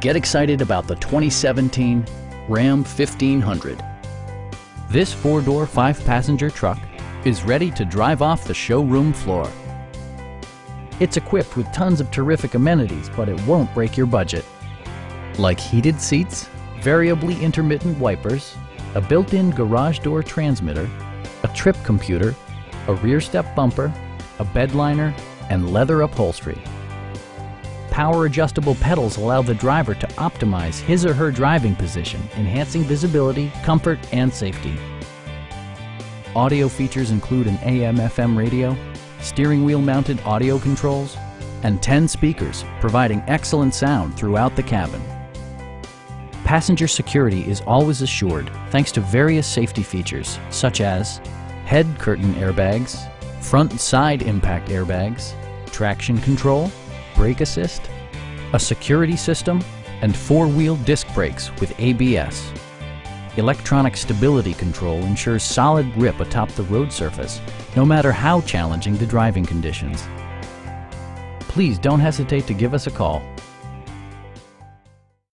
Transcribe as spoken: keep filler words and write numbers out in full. Get excited about the twenty seventeen Ram fifteen hundred. This four-door, five-passenger truck is ready to drive off the showroom floor. It's equipped with tons of terrific amenities, but it won't break your budget. Like heated seats, variably intermittent wipers, a built-in garage door transmitter, a trip computer, a rear step bumper, a bed liner, and leather upholstery. Power adjustable pedals allow the driver to optimize his or her driving position, enhancing visibility, comfort, and safety. Audio features include an A M F M radio, steering wheel mounted audio controls, and ten speakers, providing excellent sound throughout the cabin. Passenger security is always assured thanks to various safety features such as head curtain airbags, front and side impact airbags, traction control, brake assist, a security system, and four-wheel disc brakes with A B S. Electronic stability control ensures solid grip atop the road surface, no matter how challenging the driving conditions. Please don't hesitate to give us a call.